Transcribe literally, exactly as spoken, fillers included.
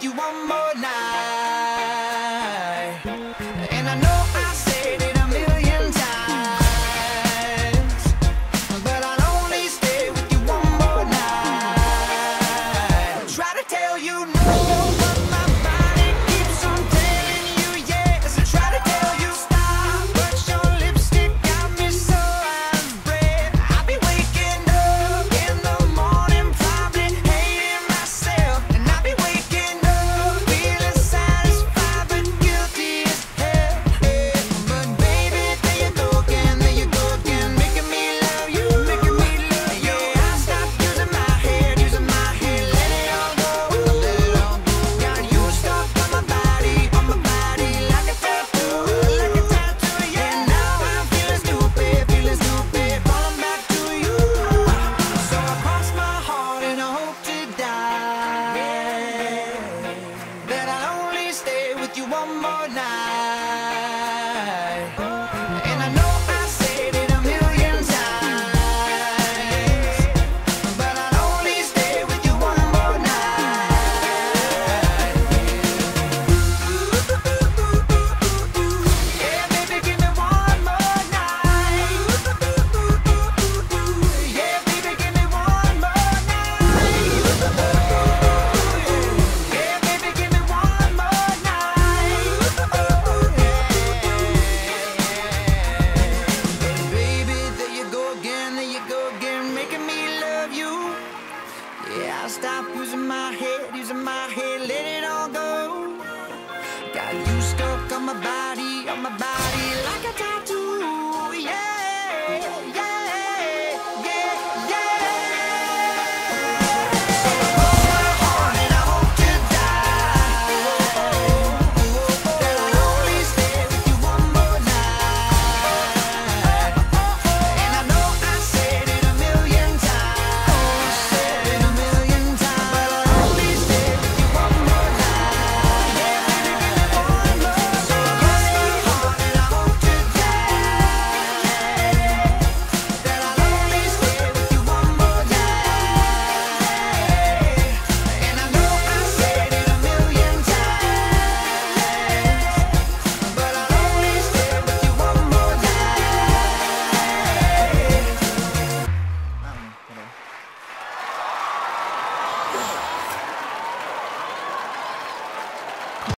You one more night, and I know I said it a million times, but I'll only stay with you one more night. I try to tell you no, but my body keeps on telling you yes. I try to tell you stop, but your lipstick got me so out of breath. I'll be waking up in the morning, probably hating myself, and I'll be waking up one more night. And I know I said it a million times, but I'll only stay with you one more night. Yeah, baby, give me one more night. Yeah, baby, give me one more night. Stop using my head, using my head, let it all go. Got you stuck on my body, on my body, like a tattoo.